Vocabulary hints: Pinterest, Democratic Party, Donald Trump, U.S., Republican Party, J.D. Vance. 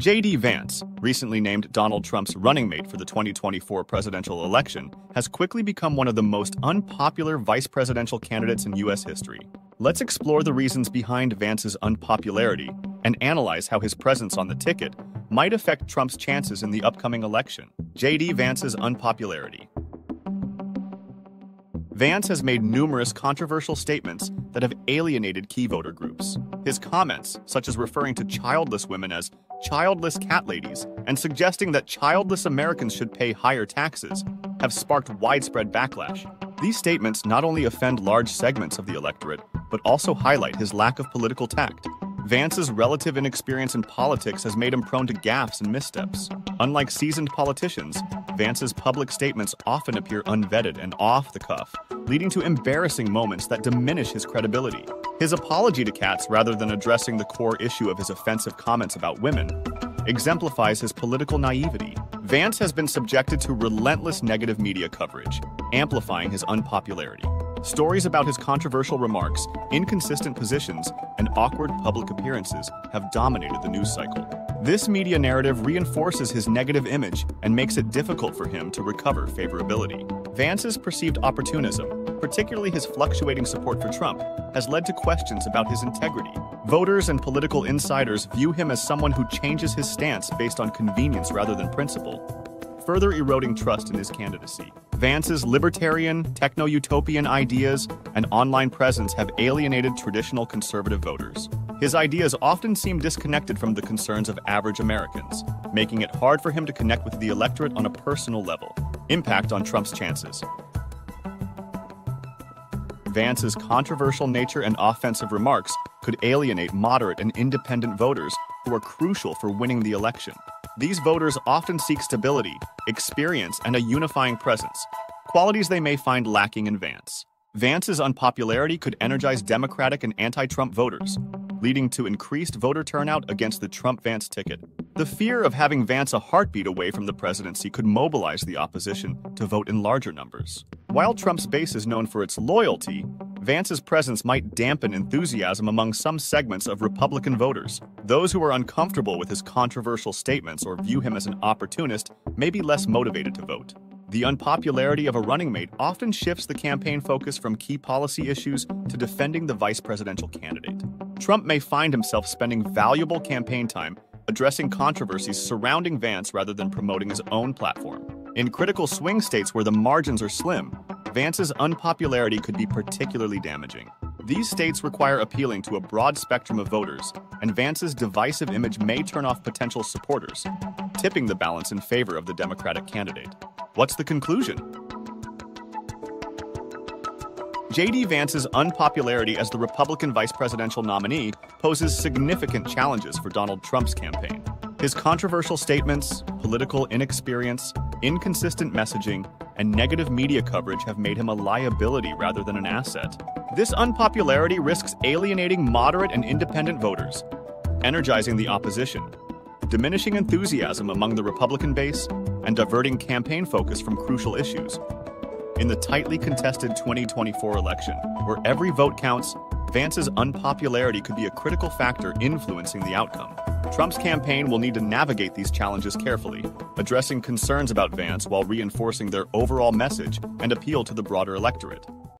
J.D. Vance, recently named Donald Trump's running mate for the 2024 presidential election, has quickly become one of the most unpopular vice presidential candidates in U.S. history. Let's explore the reasons behind Vance's unpopularity and analyze how his presence on the ticket might affect Trump's chances in the upcoming election. J.D. Vance's unpopularity. Vance has made numerous controversial statements that have alienated key voter groups. His comments, such as referring to childless women as childless cat ladies and suggesting that childless Americans should pay higher taxes, have sparked widespread backlash. These statements not only offend large segments of the electorate, but also highlight his lack of political tact. Vance's relative inexperience in politics has made him prone to gaffes and missteps. Unlike seasoned politicians, Vance's public statements often appear unvetted and off the cuff, leading to embarrassing moments that diminish his credibility. His apology to cats, rather than addressing the core issue of his offensive comments about women, exemplifies his political naivety. Vance has been subjected to relentless negative media coverage, amplifying his unpopularity. Stories about his controversial remarks, inconsistent positions, and awkward public appearances have dominated the news cycle. This media narrative reinforces his negative image and makes it difficult for him to recover favorability. Vance's perceived opportunism, particularly his fluctuating support for Trump, has led to questions about his integrity. Voters and political insiders view him as someone who changes his stance based on convenience rather than principle, further eroding trust in his candidacy. Vance's libertarian, techno-utopian ideas and online presence have alienated traditional conservative voters. His ideas often seem disconnected from the concerns of average Americans, making it hard for him to connect with the electorate on a personal level. Impact on Trump's chances. Vance's controversial nature and offensive remarks could alienate moderate and independent voters who are crucial for winning the election. These voters often seek stability, experience, and a unifying presence, qualities they may find lacking in Vance. Vance's unpopularity could energize Democratic and anti-Trump voters, leading to increased voter turnout against the Trump-Vance ticket. The fear of having Vance a heartbeat away from the presidency could mobilize the opposition to vote in larger numbers. While Trump's base is known for its loyalty, Vance's presence might dampen enthusiasm among some segments of Republican voters. Those who are uncomfortable with his controversial statements or view him as an opportunist may be less motivated to vote. The unpopularity of a running mate often shifts the campaign focus from key policy issues to defending the vice presidential candidate. Trump may find himself spending valuable campaign time addressing controversies surrounding Vance rather than promoting his own platform. In critical swing states where the margins are slim, Vance's unpopularity could be particularly damaging. These states require appealing to a broad spectrum of voters, and Vance's divisive image may turn off potential supporters, tipping the balance in favor of the Democratic candidate. What's the conclusion? J.D. Vance's unpopularity as the Republican vice presidential nominee poses significant challenges for Donald Trump's campaign. His controversial statements, political inexperience, inconsistent messaging, and negative media coverage have made him a liability rather than an asset. This unpopularity risks alienating moderate and independent voters, energizing the opposition, diminishing enthusiasm among the Republican base, and diverting campaign focus from crucial issues. In the tightly contested 2024 election, where every vote counts, Vance's unpopularity could be a critical factor influencing the outcome. Trump's campaign will need to navigate these challenges carefully, addressing concerns about Vance while reinforcing their overall message and appeal to the broader electorate.